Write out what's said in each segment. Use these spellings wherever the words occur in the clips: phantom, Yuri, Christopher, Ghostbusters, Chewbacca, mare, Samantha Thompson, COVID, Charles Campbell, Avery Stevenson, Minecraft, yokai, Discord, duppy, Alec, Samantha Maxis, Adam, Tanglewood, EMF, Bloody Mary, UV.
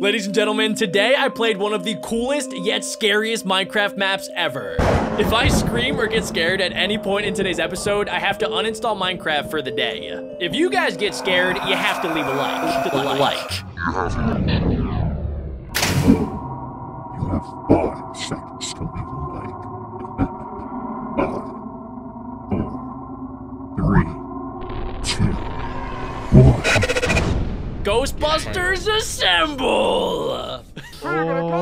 Ladies and gentlemen, today I played one of the coolest yet scariest Minecraft maps ever. If I scream or get scared at any point in today's episode, I have to uninstall Minecraft for the day. If you guys get scared, you have to leave a like. You have 5 seconds to leave a like. 5, 4, 3, 2, 1. Ghostbusters assemble! Oh.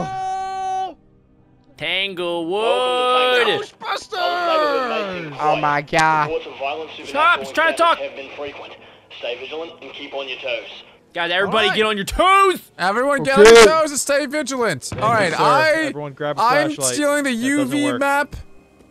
Tanglewood! Ghostbusters! Oh my god. Stop, he's trying to talk! Stay vigilant and keep on your toes. Guys, everybody get on your toes! Everyone get on your toes and stay vigilant. Alright, I'm stealing the UV map.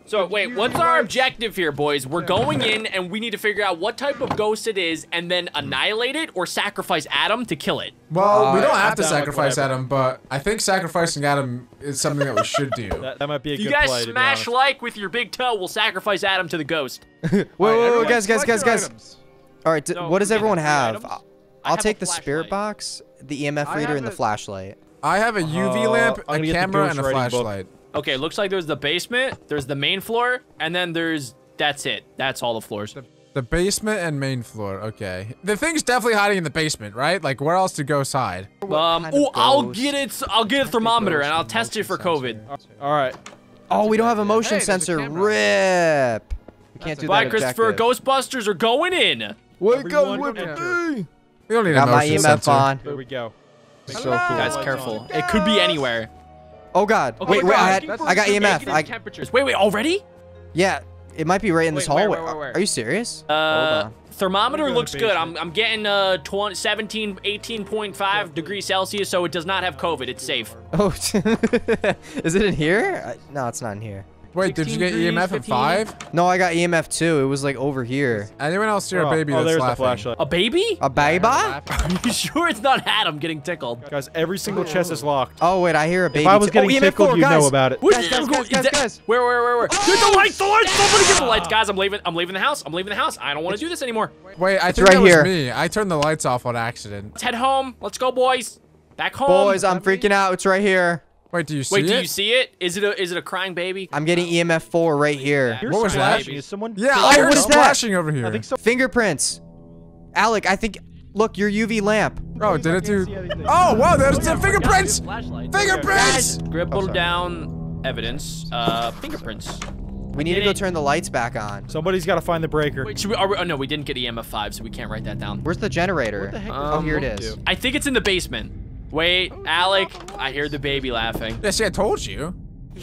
So wait, what's our objective here, boys? We're going in and we need to figure out what type of ghost it is and then annihilate it or sacrifice Adam to kill it. Well, we don't have to sacrifice Adam, but I think sacrificing Adam is something that we should do. That might be a good play, to be honest. You guys smash like with your big toe, we'll sacrifice Adam to the ghost. Whoa, guys. All right, what does everyone have? I'll take the spirit box, the EMF reader, and the flashlight. I have a UV lamp, a camera, and a flashlight. Okay, looks like there's the basement, there's the main floor, and then there's... That's it. That's all the floors. The basement and main floor, okay. The thing's definitely hiding in the basement, right? Like, where else to ghost hide? Oh, I'll get a thermometer, and I'll test it for COVID. All right. Oh, we don't have a motion sensor. RIP. We can't do that. Bye, Christopher. Ghostbusters are going in. Wake up with me. We don't need a motion sensor. Got my EMF on. There we go. So cool. Guys, careful. It could be anywhere. Oh god. Okay, wait, I got EMF. Wait, already? Yeah, it might be right in this hallway. Where? Are you serious? Thermometer looks good. I'm getting 18.5 degrees Celsius, so it does not have COVID. It's safe. Oh, is it in here? No, it's not in here. Wait, did you get EMF at 5? No, I got EMF 2. It was like over here. Anyone else hear a baby that's laughing? A baby? A baby? Are you sure it's not Adam getting tickled? Guys, every single chest is locked. Oh, wait, I hear a baby. If I was getting tickled, you'd know about it. Guys. Where? Dude, the lights, somebody get the lights. Guys, I'm leaving the house. I don't want to do this anymore. Wait, I think that was me. I turned the lights off on accident. Let's head home. Let's go, boys. Back home. Boys, I'm freaking out. It's right here. Wait, do you see it? Is it a crying baby? I'm getting EMF 4 right here. What was that? Yeah, I heard splashing over here. I think so. Fingerprints. Alec, I think... Look, your UV lamp. Oh, did it do... Oh, wow, there's the fingerprints! Fingerprints! Scribble down evidence. Fingerprints. We need to go turn the lights back on. Somebody's got to find the breaker. Wait, oh, no, we didn't get EMF 5, so we can't write that down. Where's the generator? What the heck? Oh, here it is. I think it's in the basement. Wait, Alec, I hear the baby laughing. Yeah, see, I told you.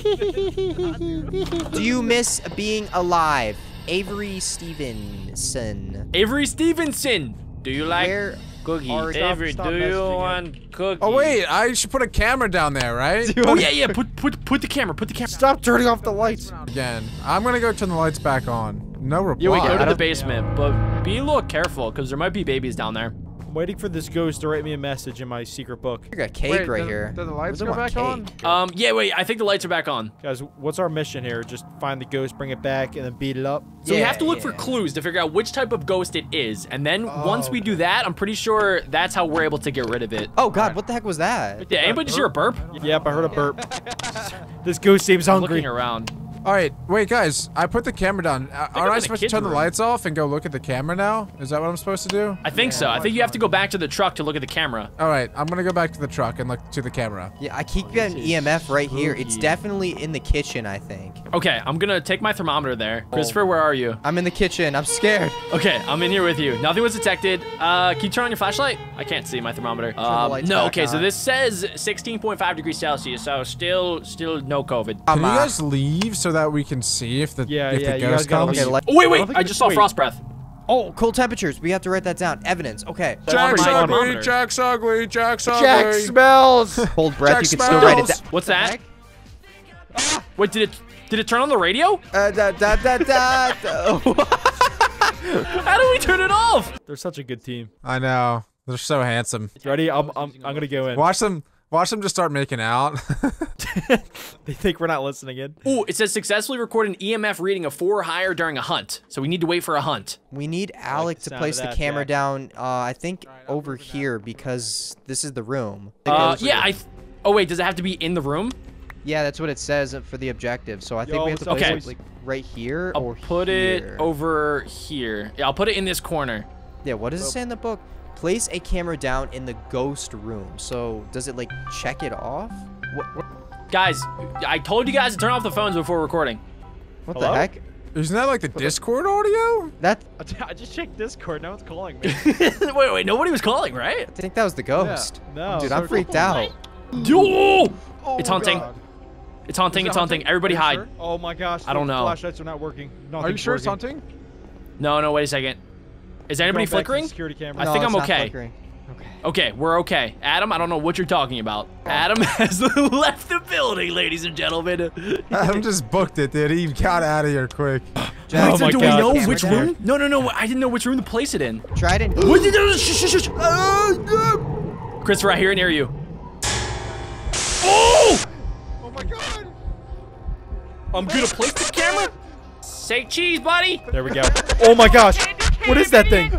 Do you miss being alive? Avery Stevenson. Avery Stevenson! Do you like cookies? Avery, do you want cookies? Oh, wait, I should put a camera down there, right? Oh, yeah, put the camera, Stop turning off the lights. Again, I'm gonna go turn the lights back on. No reply. Yeah, we go to the basement, but be a little careful, because there might be babies down there. Waiting for this ghost to write me a message in my secret book. I got cake here. Do the lights go back on? Yeah, wait, I think the lights are back on. Guys, what's our mission here? Just find the ghost, bring it back, and then beat it up? So we have to look for clues to figure out which type of ghost it is. And then once we do that, I'm pretty sure that's how we're able to get rid of it. Oh, God, what the heck was that? Yeah, anybody just hear a burp? Yep, I heard a burp. This ghost seems hungry. Looking around. All right, wait, guys, I put the camera down. Aren't I supposed to turn the lights off and go look at the camera now? Is that what I'm supposed to do? I think so. I think you have to go back to the truck to look at the camera. All right, I'm going to go back to the truck and look to the camera. Yeah, I keep getting EMF right here. It's definitely in the kitchen, I think. Okay, I'm going to take my thermometer there. Christopher, where are you? I'm in the kitchen. I'm scared. Okay, I'm in here with you. Nothing was detected. Can you turn on your flashlight? I can't see my thermometer. No, okay, so this says 16.5 degrees Celsius, so still no COVID. Can you guys leave so that we can see if the ghost comes? Okay, wait, I just saw frost breath. Oh, cold temperatures. We have to write that down. Evidence. Okay. Jack's ugly. Jack smells. Cold breath. You can still write it down. What's that? Wait, did it turn on the radio? How do we turn it off? They're such a good team. I know. They're so handsome. Ready? I'm gonna go in. Watch them just start making out. They think we're not listening in. Ooh, it says successfully record an EMF reading of 4 or higher during a hunt. So we need to wait for a hunt. We need Alec to place the camera down, I think, over here, because this is the room. Yeah, oh, wait, does it have to be in the room? Yeah, that's what it says for the objective. So I think we have to place it like, right here or here. I'll put it over here. Yeah, I'll put it in this corner. Yeah, what does it say in the book? Place a camera down in the ghost room. So does it like check it off? What? Guys, I told you guys to turn off the phones before recording. What the heck? Isn't that like the Discord audio? That I just checked Discord. No one's calling me. wait, nobody was calling, right? I think that was the ghost. Yeah, no, dude, I'm freaked out. Dude, it's haunting. God. It's haunting. It's haunting. Everybody hide. Sure? Oh my gosh! I don't know. Flashlights are not working. Are you sure it's haunting? No, no. Wait a second. Is anybody flickering? Security camera. I think I'm okay. Okay, we're okay. Adam, I don't know what you're talking about. Adam has left the building, ladies and gentlemen. Adam just booked it, dude. He got out of here quick. Oh my God. Do we know which room? No, no, no. I didn't know which room to place it in. Try it in. Christopher, I hear and hear you. Oh! Oh my God. I'm gonna place the camera. Say cheese, buddy. There we go. Oh my gosh. What is that thing?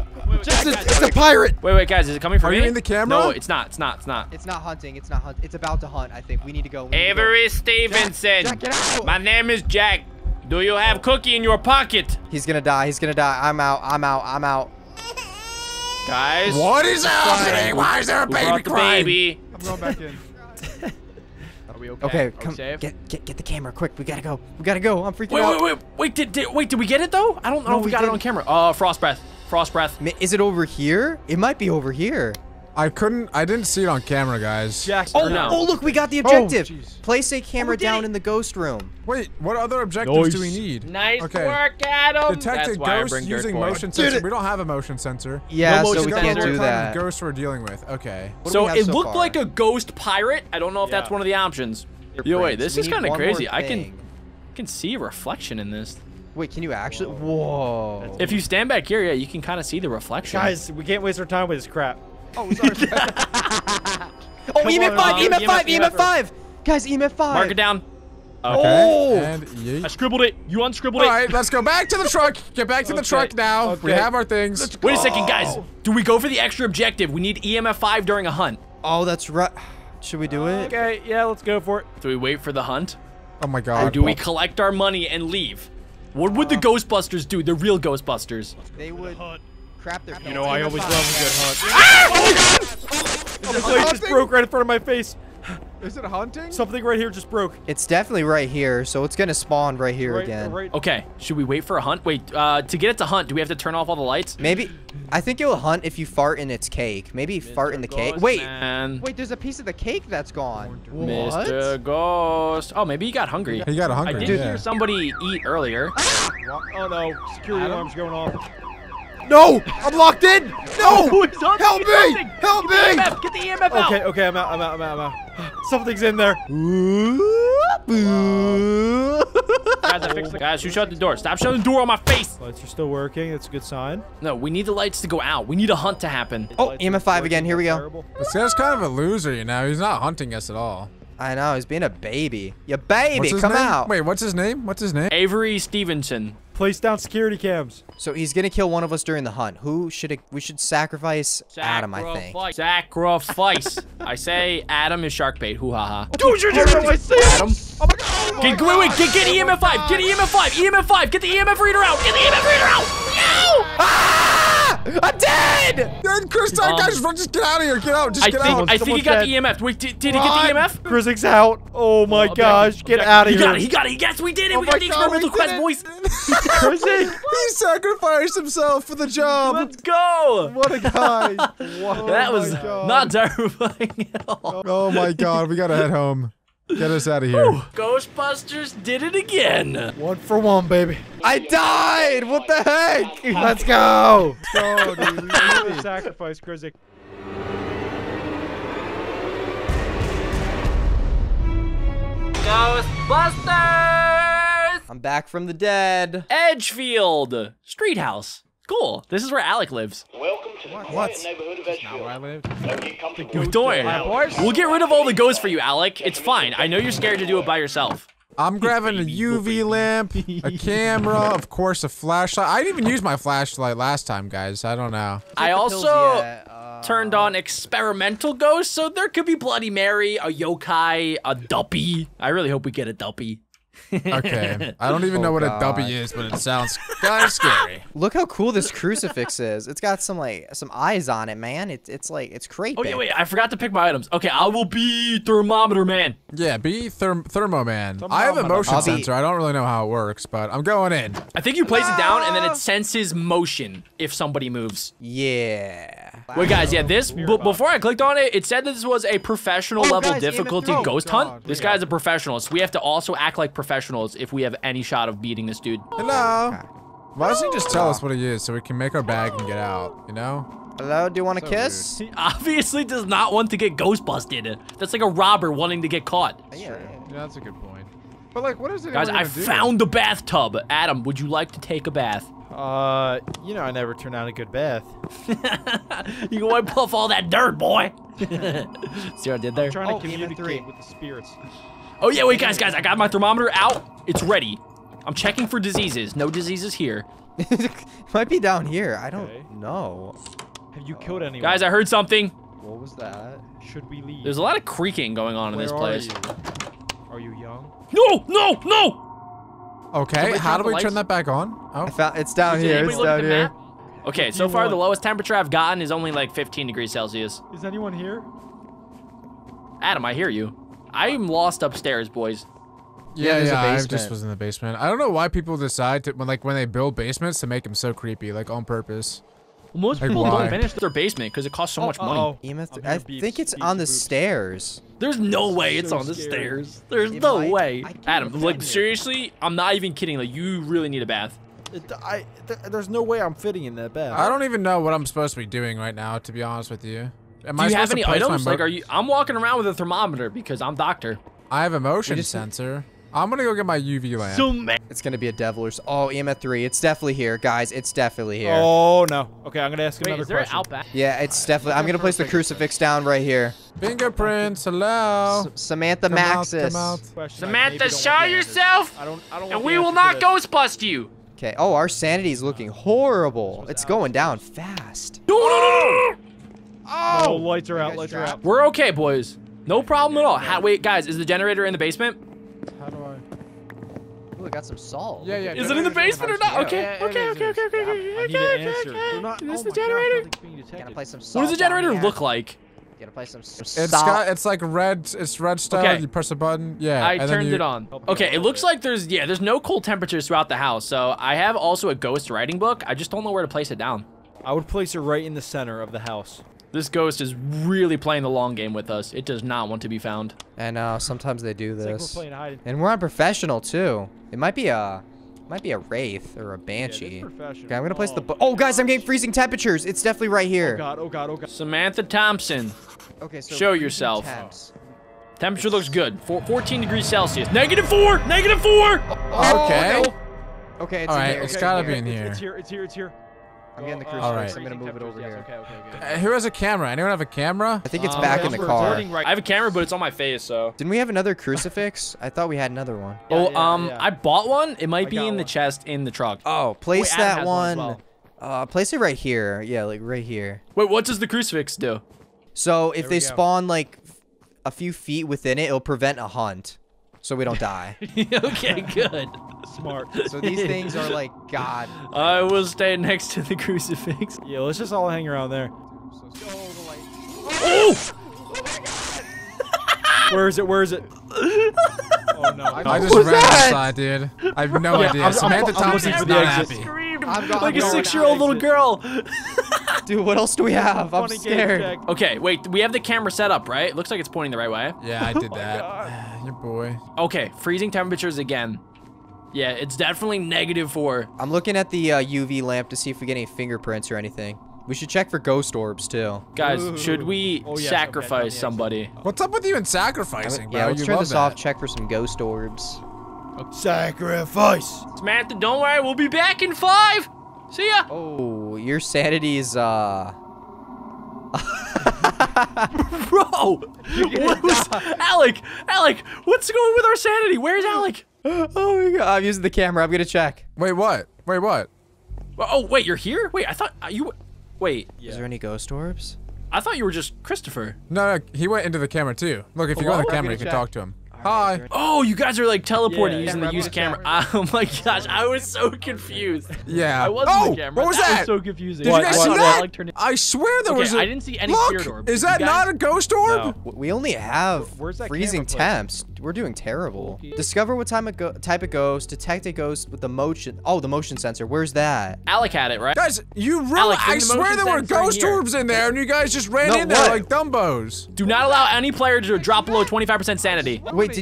It's a pirate. Wait, wait, guys, is it coming from me? Are you in the camera? No, it's not. It's not. It's not. It's not hunting. It's not hunting. It's about to hunt. I think we need to go. Avery Stevenson. Jack, get out. My name is Jack. Do you have cookie in your pocket? He's gonna die. He's gonna die. I'm out. I'm out. I'm out. Guys. What is happening? Why is there a baby crying? Baby. I'm going back in. Are we okay? Okay, come get the camera quick. We gotta go. We gotta go. I'm freaking out. Wait. Did we get it though? I don't know if we got it on camera. Frost breath. Frost breath. Is it over here? It might be over here. I didn't see it on camera, guys. Jackson, oh, look, we got the objective. Oh, place a camera down in the ghost room. Wait, what other objectives do we need? Nice work, Adam. Detect a ghost using motion sensor. We don't have a motion sensor. Yeah, so we can't do that. Ghosts we're dealing with. Okay. So it looked like a ghost pirate. I don't know if that's one of the options. Yo, wait, this is kind of crazy. I can see a reflection in this. Wait, can you actually? Whoa. If you stand back here, yeah, you can kind of see the reflection. Guys, we can't waste our time with this crap. Oh, sorry. EMF 5! Guys, EMF 5! Mark it down. Okay. Oh! And I scribbled it. You unscribbled it. All right, let's go back to the truck. Get back to the truck now. Okay. We have our things. Wait a second, guys. Do we go for the extra objective? We need EMF 5 during a hunt. Oh, that's right. Should we do it? Okay, yeah, let's go for it. Do we wait for the hunt? Oh, my God. Or do we collect our money and leave? What would the Ghostbusters do? The real Ghostbusters. They would... You know, I always love a good hunt. Oh, just broke right in front of my face. Is it hunting? Something right here just broke. It's definitely right here, so it's gonna spawn right here again. Okay, should we wait for a hunt? Wait, to get it to hunt, do we have to turn off all the lights? Maybe. I think it will hunt if you fart in its cake. Maybe fart in the cake. Wait, wait, there's a piece of the cake that's gone. Mr. Ghost. Oh, maybe he got hungry. He got hungry. I did hear somebody eat earlier. Oh no, security alarm's going off. No! I'm locked in! No! Help me! Help me! Get the EMF out! Okay, I'm out, I'm out, I'm out, I'm out. Something's in there. Guys, you shut the door. Stop shutting the door on my face! Lights are still working. That's a good sign. No, we need the lights to go out. We need a hunt to happen. Oh, EMF 5 again. Here we go. This guy's kind of a loser, you know. He's not hunting us at all. I know. He's being a baby. Your baby, come out. Wait, what's his name? What's his name? Avery Stevenson. Place down security cams. So he's gonna kill one of us during the hunt. Who should it, we should sacrifice Adam, I think. Sacrifice. I say Adam is shark bait. Hoo ha ha. Dude, you're I see Adam. Oh my God. Get EMF 5. Get EMF 5. EMF 5. Get the EMF reader out. Get the EMF reader out. No. Ah! I'm dead. Dude, Chris, guys, just get out of here. Get out. Just get out. I think he got the EMF. Wait, did he get the EMF? Chris is out. Oh my gosh. Get out of here. He got it. Yes, we did it. We got the experimental quest, boys. He sacrificed himself for the job. Let's go. What a guy. Wow. That was not terrifying at all. Oh my God. We got to head home. Get us out of here. Whew. Ghostbusters did it again. 1 for 1, baby. I died. What the heck? Let's go. Go, dude. We really sacrificed Krizik. Ghostbusters. I'm back from the dead. Edgefield Street House. Cool. This is where Alec lives. Welcome What? That's not where I lived. We'll get rid of all the ghosts for you, Alec. It's fine. I know you're scared to do it by yourself. I'm grabbing a UV lamp, a camera, of course a flashlight. I didn't even use my flashlight last time, guys. I don't know. I also turned on experimental ghosts, so there could be Bloody Mary, a yokai, a duppy. I really hope we get a duppy. Okay. I don't even know what a duppy is, but it sounds kind of scary. Look how cool this crucifix is. It's got some like some eyes on it, man. It's like it's creepy. Oh yeah, wait, I forgot to pick my items. Okay, I will be thermometer man. Yeah, be thermo man. I have a motion sensor. I don't really know how it works, but I'm going in. I think you place it down and then it senses motion if somebody moves. Yeah. Wow. Wait guys, yeah, this before I clicked on it, it said that this was a professional level difficulty ghost hunt. This guy's a professional, so we have to also act like professionals if we have any shot of beating this dude. Hello. Why doesn't he just tell us what he is so we can make our bag and get out, you know? Hello, do you want a kiss? Weird. He obviously does not want to get ghost busted. That's like a robber wanting to get caught. Yeah, that's a good point. But like, what is it? Guys, I found the bathtub. Adam, would you like to take a bath? You know, I never turn out a good bath. You can wipe off all that dirt, boy. See what I did there? I'm trying to communicate with the spirits. Oh yeah, wait guys, I got my thermometer out. It's ready. I'm checking for diseases. No diseases here. Might be down here. I don't know. Have you killed anyone? Guys, I heard something. What was that? Should we leave? There's a lot of creaking going on in this place. Are you young? No, no, no! Okay, how do we turn that back on? Oh. It's down here, it's down here. Okay, so far the lowest temperature I've gotten is only like 15 degrees Celsius. Is anyone here? Adam, I hear you. I'm lost upstairs, boys. Yeah, yeah, I just was in the basement. I don't know why people decide to, when they build basements, to make them so creepy, like on purpose. Well, most people don't finish their basement because it costs so much money. I think it's on the stairs. There's no way it's on the stairs. There's no way. Adam, like seriously, I'm not even kidding. Like you really need a bath. There's no way I'm fitting in that bath. I don't even know what I'm supposed to be doing right now, to be honest with you. Am I supposed to place my items? Like, are you? I'm walking around with a thermometer because I'm doctor. I have a motion sensor. I'm gonna go get my UV lamp. So it's gonna be a devilers. Oh, EMF 3. It's definitely here, guys. It's definitely here. Oh no. Okay, I'm gonna ask another question. Yeah, it's definitely. I'm gonna place the crucifix down right here. Fingerprints. Hello. Samantha Maxis. Samantha, show yourself. And we will not ghostbust you. Okay. Oh, our sanity's looking horrible. It's going down fast. No. Oh, no, lights are out, lights are out. We're okay, boys. No problem at all. Wait, guys, is the generator in the basement? How do I... Ooh, I got some salt. Yeah, yeah. Is it in the basement or not? Okay, okay, okay, okay, okay, okay. Is this the generator? What does the generator look like? Gotta play some salt. It's like red, it's red stuff. Okay. You press a button. Yeah. I turned it on. Okay, it looks like there's, yeah, there's no cold temperatures throughout the house. So I have also a ghost writing book. I just don't know where to place it down. I would place it right in the center of the house. This ghost is really playing the long game with us. It does not want to be found. And sometimes they do this. It's like we're playing hide. And we're on professional too. It might be a, wraith or a banshee. Yeah, okay, I'm gonna place the. Oh, guys, I'm getting freezing temperatures. It's definitely right here. Oh god, oh god, oh god. Samantha Thompson. Okay, so show yourself. Temperature looks good. 14 degrees Celsius. -4. -4. Oh, okay. No. Okay. It's all right. It's gotta be in here. It's here. It's here. It's here. I'm getting the crucifix. Right. I'm gonna move it over here. Okay. Who has a camera? Anyone have a camera? I think it's back in the car. I have a camera, but it's on my face, so. Didn't we have another crucifix? I thought we had another one. I bought one. It might be in the chest in the truck. Oh, place that one. Place it right here. Yeah, like right here. Wait, what does the crucifix do? So if they spawn like a few feet within it, it'll prevent a hunt. So we don't die. Okay, good. Smart. So these things are like God. I will stay next to the crucifix. Yeah, let's just all hang around there. Oh! Where is it? Where is it? Oh no! I just ran outside, dude. I have no idea. Samantha Thompson's not happy. Like a 6-year-old little girl. Dude, what else do we have? I'm scared. Okay, wait. We have the camera set up, right? Looks like it's pointing the right way. Yeah, I did that. Your boy. Okay, freezing temperatures again. Yeah, it's definitely -4. I'm looking at the UV lamp to see if we get any fingerprints or anything. We should check for ghost orbs, too. Guys, should we sacrifice somebody? What's up with you and sacrificing, bro? Yeah, let's turn this off. Check for some ghost orbs. Sacrifice! Samantha, don't worry. We'll be back in 5. See ya! Oh, your sanity is Bro! What was, Alec! Alec! What's going on with our sanity? Where's Alec? Oh my god, I'm using the camera. I'm gonna check. Wait, what? Wait, what? Oh, wait, you're here? Wait, I thought you... Wait. Yeah. Is there any ghost orbs? I thought you were just Christopher. No, no, he went into the camera too. Look, if you go to the camera, you can talk to him. Hi. Right. Oh, you guys are like teleporting using the use camera. Oh my gosh, I was so confused. Yeah. I wasn't the camera. What was that? Was so confusing. Did you guys see that? I swear there was a... I didn't see any spirit orb. Is that not a ghost orb? No. We only have freezing temps. We're doing terrible. Discover what type of ghost. Detect a ghost with the motion. Oh, the motion sensor. Where's that? Alec had it, right? Guys, you really... I swear there were ghost orbs in there, and you guys just ran in there like dumbos. Do not allow any player to drop below 25% sanity. Wait,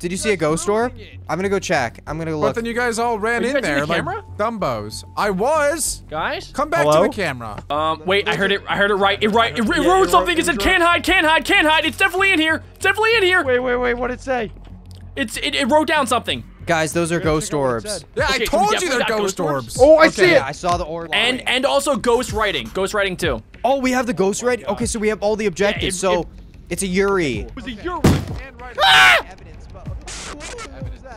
did you see a ghost orb? I'm gonna go check. I'm gonna go look. But then you guys all ran in there like dumbos. I was. Guys? Come back to the camera. Wait, I heard it right. It wrote something. It said can't hide, can't hide, can't hide. It's definitely in here. It's definitely in here. Wait, what'd it say? It wrote down something. Guys, those are ghost orbs. Yeah, I told you they're ghost orbs. Oh, I see it. I saw the orb. And also ghost writing. Ghost writing too. Oh, we have the ghost writing. Okay, so we have all the objectives. So it's a Yuri. It was a Yuri. Ah!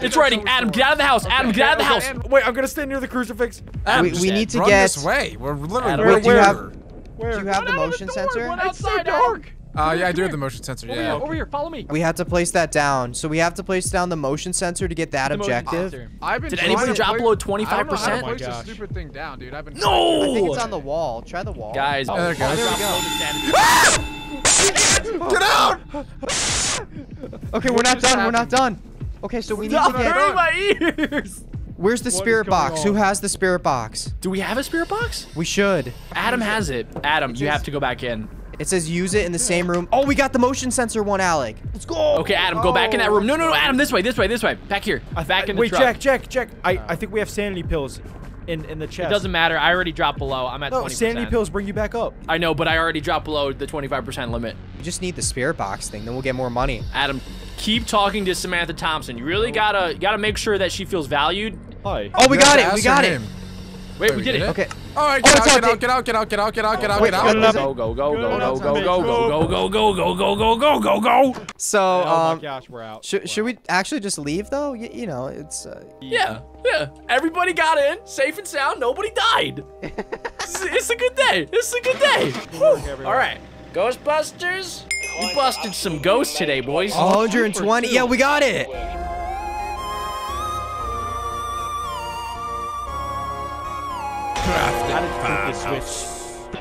It's writing. Adam, get out of the house. Adam, get out of the house. Wait, I'm gonna stay near the crucifix. Adam, we need to get this way. We're literally right here. Do you have the motion sensor? It's so dark. Yeah, I do have the motion sensor. Yeah. Over here, follow me. We had to place that down. So we have to place down the motion sensor to get that objective. Did anybody drop below 25%? Place this stupid thing down, dude. I've been. No. I think it's on the wall. Try the wall. Guys, there it goes. Get out! Okay, we're not done. We're not done. Okay, so we need to get. Hurting my ears. Where's the spirit box? Who has the spirit box? Do we have a spirit box? We should. Adam has it. Adam, you have to go back in. It says use it in the same room. Oh, we got the motion sensor one, Alec. Let's go. Okay, Adam, go back in that room. No, no, no, Adam, this way, this way, this way. Back here. Back in the truck. Wait, check. I think we have sanity pills. In the chest. It doesn't matter. I already dropped below. I'm at 20%. Sanity pills bring you back up. I know, but I already dropped below the 25% limit. You just need the spirit box thing, then we'll get more money. Adam, keep talking to Samantha Thompson. You really gotta make sure that she feels valued. Hi. Oh, we got it. We got it. Wait, we did it. Okay. All right, get out, get out, get out, get out, get out, get out, get out. Go, go, go, go, go, go, go, go, go, go, go, go, go, go, go. So, oh my gosh, we're out. Should we actually just leave though? You know, it's. Yeah. Yeah, everybody got in, safe and sound, nobody died. It's a good day, it's a good day. All right, Ghostbusters, we busted some ghosts today, boys. 120, yeah, we got it.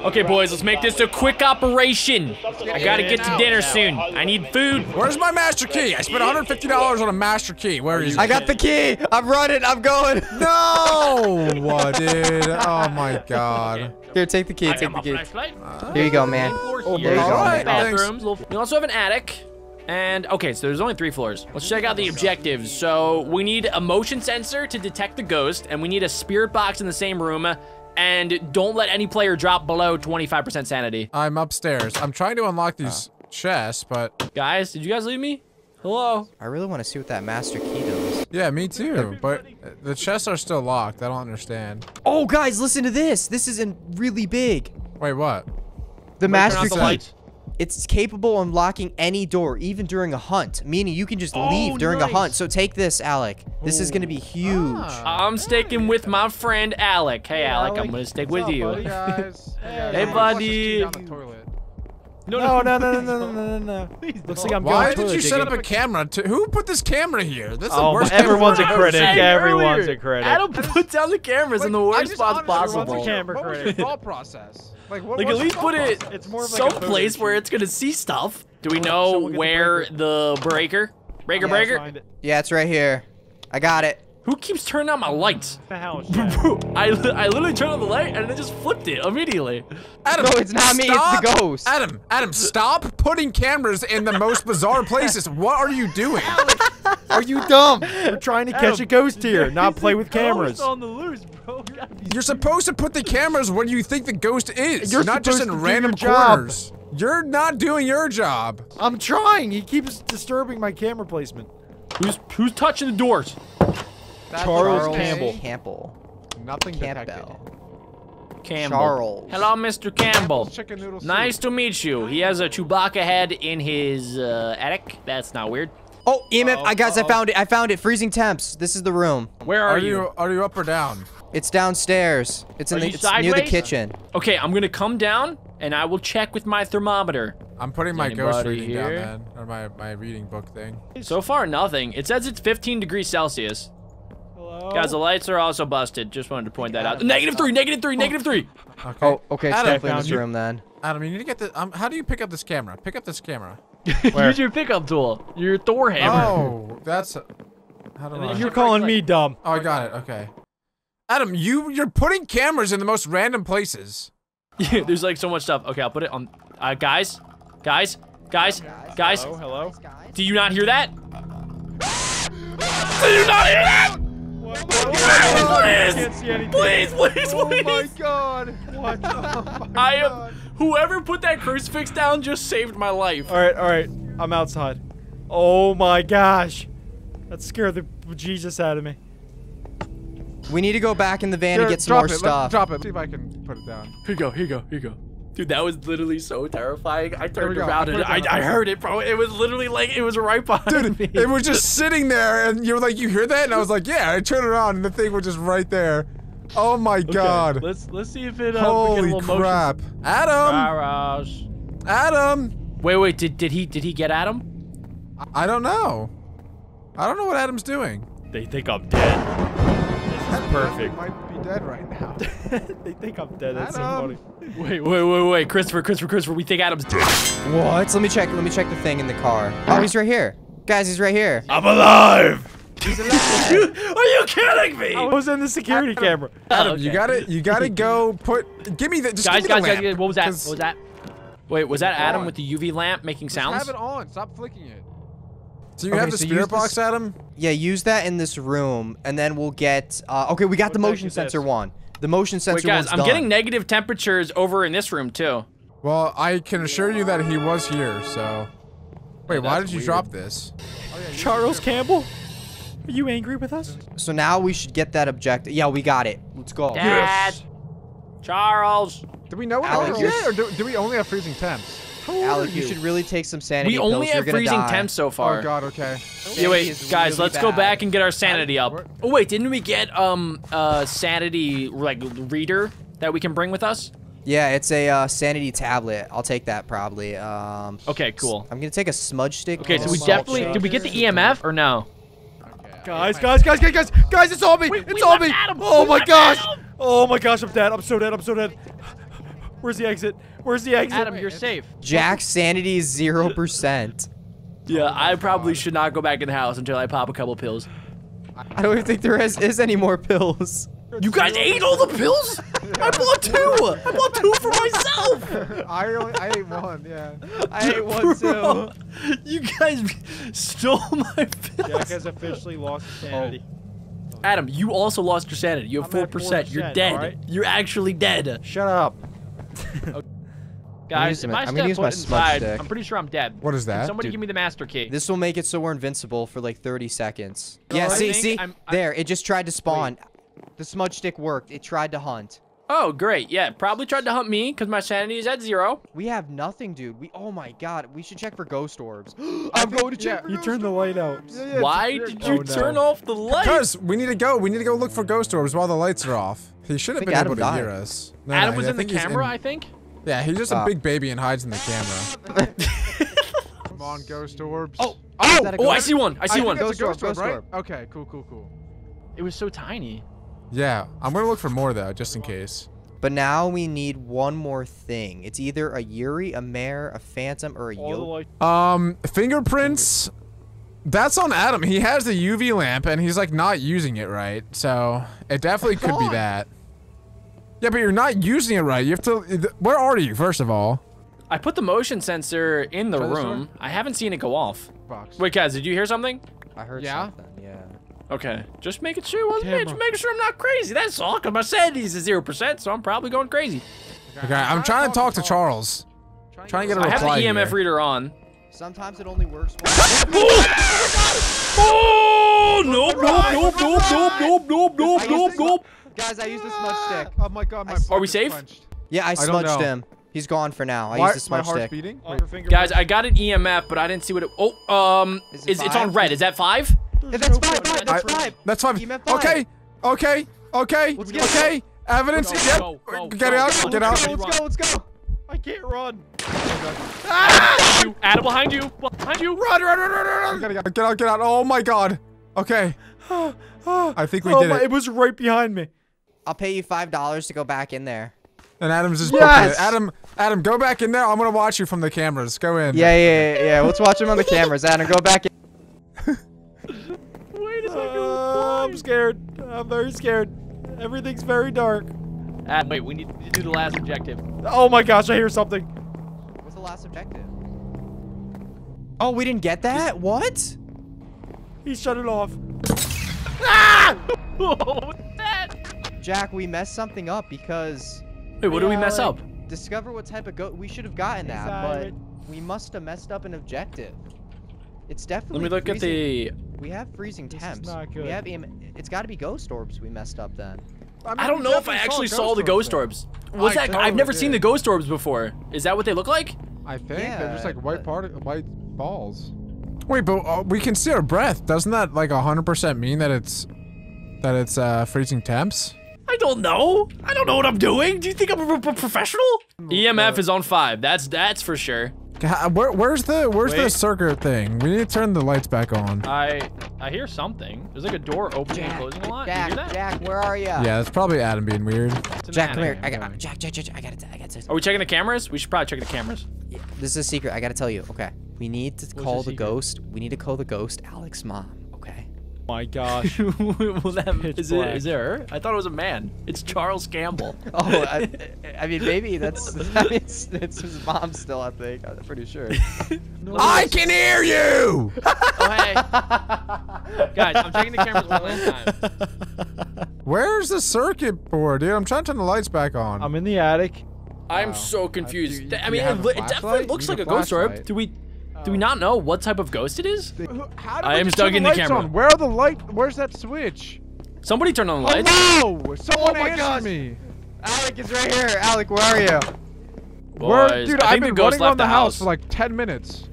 Okay, boys, let's make this a quick operation. I gotta get to dinner soon. I need food. Where's my master key? I spent $150 on a master key. Where is it? I got the key. I'm running. I'm going. No, dude. Oh my god. Here, take the key. Take the key. There you go, man. There you go. Bathrooms. We also have an attic. And, okay, so there's only 3 floors. Let's check out the objectives. So, we need a motion sensor to detect the ghost, and we need a spirit box in the same room, and don't let any player drop below 25% sanity. I'm upstairs. I'm trying to unlock these chests, but... Guys, did you guys leave me? Hello? I really want to see what that master key does. Yeah, me too, but the chests are still locked. I don't understand. Oh, guys, listen to this. This is really big. Wait, what? The master key. It's capable of unlocking any door, even during a hunt, meaning you can just leave during a hunt. So take this, Alec. This is going to be huge. I'm sticking with my friend, Alec. Hey, Alec, I'm going to stick with you. Hey, buddy. No. Looks like I'm going to the toilet. Why did you set up a camera? Who put this camera here? That's the worst camera. Everyone's a critic. Everyone's a critic. Adam put down the cameras in the worst spots possible. What was the thought process? Like at least put it someplace where it's gonna see stuff. Do we know where the breaker? Breaker? Yeah, it's right here. I got it. Who keeps turning on my lights? I literally turned on the light and it just flipped it immediately. Adam, no, it's not me. It's the ghost. Adam, stop putting cameras in the most bizarre places. What are you doing? Are you dumb? We're trying to catch a ghost here, not play with cameras. On the loose, bro. You're supposed to put the cameras where you think the ghost is. You're not just in random corners. You're not doing your job. I'm trying. He keeps disturbing my camera placement. Who's touching the doors? Charles Campbell. Nothing detected. Campbell. Charles. Hello, Mr. Campbell. Nice to meet you. He has a Chewbacca head in his attic. That's not weird. Oh, EMF, guys, I found it. I found it. Freezing temps. This is the room. Where are you? Are you up or down? It's downstairs. It's in it's near the kitchen. Okay, I'm gonna come down and I will check with my thermometer. I'm putting my ghost reading down, man, or my reading book thing. So far, nothing. It says it's 15 degrees Celsius. Hello? Guys, the lights are also busted. Just wanted to point that out. -3, -3, -3. Okay. Oh, okay, it's definitely in this room then. Adam, you need to get the. How do you pick up this camera? Pick up this camera. Use your pickup tool. Your Thor hammer. Oh, that's. How do I? You're calling me dumb. Oh, I got it. Okay. Adam, you're putting cameras in the most random places. Yeah, there's like so much stuff. Okay, I'll put it on. Guys. Hello, hello. Do you not hear that? Do you not hear that? What? Please. Oh my God. What? Whoever put that crucifix down just saved my life. All right. I'm outside. Oh my gosh. That scared the bejesus out of me. We need to go back in the van and get some more stuff. Drop it. See if I can put it down. Here you go. Dude, that was literally so terrifying. I turned around and I heard it, bro. It was literally like, it was right behind me. Dude, it was just sitting there and you were like, you hear that? And I was like, yeah. I turned around and the thing was just right there. Oh my God. Let's see if it, holy crap. Motion. Adam! Wait, did he get Adam? I don't know. I don't know what Adam's doing. They think I'm dead. Perfect. Might be dead right now. They think I'm dead. That's so funny. Wait, Christopher. We think Adam's dead. What? Let me check the thing in the car. Oh, he's right here. Guys, he's right here. I'm alive. He's alive. Are you kidding me? I was in the security camera. Adam, okay. You gotta go put. Give me the. Just guys, give me the lamp. What was that? What was that? Wait, was that Adam with the UV lamp making sounds? Just have it on. Stop flicking it. So you have the spirit box, Adam? Yeah, use that in this room, and then we'll get... okay, we got the motion sensor one. The motion sensor one's done. Wait, guys, I'm getting negative temperatures over in this room, too. Well, I can assure you that he was here, so... Wait, why did you drop this? Charles Campbell? Are you angry with us? So now we should get that objective. Yeah, we got it. Let's go. Dad! Yes. Charles! Do we know what it is, or do we only have freezing temps? Alec, you should really take some sanity pills. We only have freezing temps so far. Oh God, okay. Yeah, wait, guys, let's go back and get our sanity up. Oh wait, didn't we get sanity like reader that we can bring with us? Yeah, it's a sanity tablet. I'll take that probably. Okay, cool. I'm gonna take a smudge stick. Okay, so we definitely did we get the EMF or no? Guys! It's all me! It's all me! Oh my gosh! Oh my gosh! I'm dead! I'm so dead! Where's the exit? Adam, you're safe. Jack's sanity is 0%. Yeah, I probably should not go back in the house until I pop a couple pills. I don't even think there is any more pills. You guys ate all the pills? I bought two. I bought two for myself. I ate one, yeah. I ate one too. You guys stole my pills. Jack has officially lost his sanity. Oh. Adam, you also lost your sanity. You have 4%. You're dead. Right? You're actually dead. Shut up. Okay. Guys, if I step foot inside, I'm pretty sure I'm dead. What is that? Can somebody give me the master key. This will make it so we're invincible for like 30 seconds. No, yeah, see? There, it just tried to spawn. Wait. The smudge stick worked. It tried to hunt. Oh, great. Yeah, probably tried to hunt me because my sanity is at 0. We have nothing, dude. Oh my God. We should check for ghost orbs. I'm going to check for ghost orbs. You turned the light out. Yeah, why did you turn off the light? Because we need to go. We need to go look for ghost orbs while the lights are off. He should have been able to hear us. No, Adam was in the camera, I think. Yeah, he's just a big baby and hides in the camera. Come on, ghost orbs. Oh, I see one. I see one. Ghost orb, right? Okay, cool. It was so tiny. Yeah, I'm going to look for more, though, just in case. But now we need one more thing. It's either a Yuri, a mare, a phantom, or a yokai. Fingerprints. That's on Adam. He has the UV lamp, and he's, like, not using it right. So it definitely could be that. Yeah, but you're not using it right. You have to. Where are you, first of all? I put the motion sensor in the room. I haven't seen it go off. Wait, guys, did you hear something? I heard something. Yeah. Okay, just making sure. Just making sure I'm not crazy. That's all. Cause my sanity's at 0%, so I'm probably going crazy. Okay, I'm trying to talk to Charles. Trying to get a reply. I have the EMF reader on. Sometimes it only works. Oh! Nope! Nope! Nope! Nope! Nope! Nope! Nope! Nope! Guys, I used the smudge stick. Oh my god, my Are we safe? Punched. Yeah, I smudged him. He's gone for now. I used the smudge stick. Beating? Oh, guys, I got an EMF, but I didn't see what it... Oh, it's on red. Is that 5? Yeah, that's 5. That's 5. EMF 5. Okay. Okay. Okay. Okay. Evidence. Yep. Get out. Get out. Let's go. Let's go. I can't run. Ah! Adam, behind you. Behind you. Run, run, run, run, run. Get out. Get out. Oh my god. Okay. I think we did it. It was right behind me. I'll pay you $5 to go back in there. And Adam's just Adam, go back in there. I'm gonna watch you from the cameras. Go in. Yeah. Let's watch him on the cameras. Adam, go back in. Wait a second. I'm scared. I'm very scared. Everything's very dark. Adam, wait. We need to do the last objective. Oh my gosh! I hear something. What's the last objective? Oh, we didn't get that. What? He shut it off. Ah! What's that? Jack, we messed something up because. Wait, what do we mess up? Discover what type of goat. We should have gotten that, but we must have messed up an objective. It's definitely. Let me look freezing. At the. We have freezing temps. This is not good. We have. It's got to be ghost orbs. We messed up then. I mean, I don't know if I actually saw the ghost orbs. What's that? I've never seen the ghost orbs before. Is that what they look like? I think they're just like white white balls. Wait, but we can see our breath. Doesn't that like 100% mean that it's freezing temps? I don't know. I don't know what I'm doing. Do you think I'm a professional? EMF is on 5. That's for sure. Where's the circuit thing? We need to turn the lights back on. I hear something. There's like a door opening and closing a lot. Jack, Jack, where are you? Yeah, it's probably Adam being weird. Jack, come here. I got Jack. I got it. Are we checking the cameras? We should probably check the cameras. Yeah, this is a secret. I gotta tell you. Okay, we need to call the ghost. We need to call the ghost Alec's mom. My gosh. Is it her? I thought it was a man. It's Charles Campbell. Oh, I mean, maybe that's his mom still, I think. I'm pretty sure. I can hear you! Oh, hey. Guys, I'm checking the cameras one last time. Where's the circuit board, dude? I'm trying to turn the lights back on. I'm in the attic. I'm so confused. I mean, it definitely looks like a ghost orb. Do we not know what type of ghost it is? I am stuck in the camera. Where are the lights? Where's that switch? Somebody turned on the lights. Oh, no! Someone answered me. Alec is right here. Alec, where are you? Boys, dude, I've been running around the house for like 10 minutes.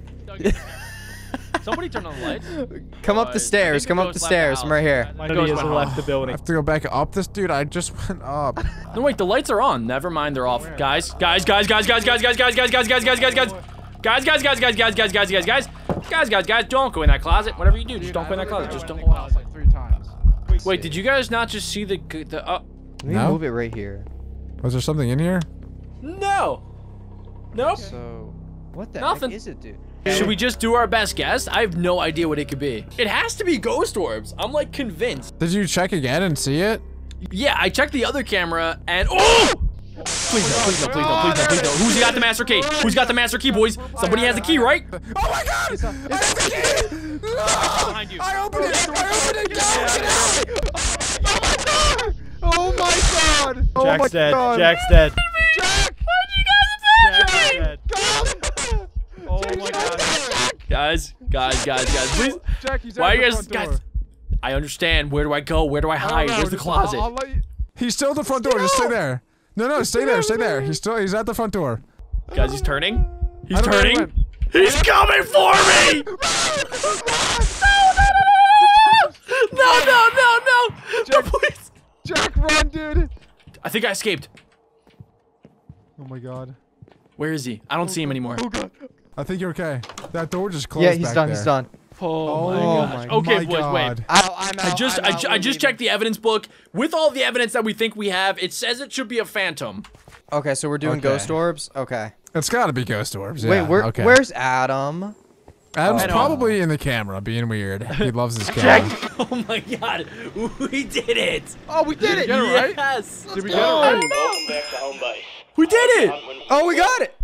Somebody turn on the lights. Come up the stairs. Come up the stairs. I'm right here. My ghost left the building. I have to go back up this dude. I just went up. No, wait. The lights are on. Never mind. They're off. Guys, guys. Guys, don't go in that closet. Whatever you do, just don't go in that closet. Just don't go out. Like 3 times. Wait, did you guys not just see the Let me move it right here. Was there something in here? No. Nope. So, what the heck is it, dude? Should we just do our best guess? I have no idea what it could be. It has to be ghost orbs. I'm like convinced. Did you check again and see it? Yeah, I checked the other camera and Please no. Who's got the master key? Who's got the master key, boys? Somebody has the key, right? Oh my god! I have the key! No! I opened it! I opened it! Oh my god! Jack's dead. Jack's dead. Jack! Why did you guys attack me? Oh my god. Guys, please. Why are you guys? I understand. Where do I go? Where do I hide? Where's the closet? He's still at the front door. Just stay there. No, stay there. He's at the front door. Guys, he's turning. He's turning. He's coming for me! No! Jack, please. Jack, run, dude. I think I escaped. Oh my god. Where is he? I don't see him anymore. Oh god. I think you're okay. That door just closed. Yeah, he's done. He's done. Oh my gosh. Okay, boys, wait. I just checked the evidence book. With all the evidence that we think we have, it says it should be a phantom. Okay, so we're doing ghost orbs? Okay. It's gotta be ghost orbs. Wait, yeah, where's Adam? Adam's probably in the camera, being weird. He loves his camera. Oh my god, we did it! Oh, we did it! Yes! Did we get it right? We did it! Oh, we got it!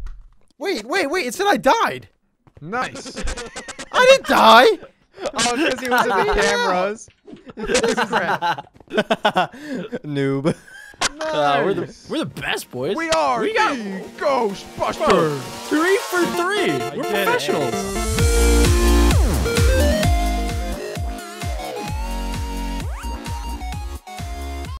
Wait, it said I died! Nice. I didn't die! Oh, because he was in the cameras. This is crap. Noob. Nice. We're the best, boys. We are. We got Ghostbusters. 3 for 3. We're professionals.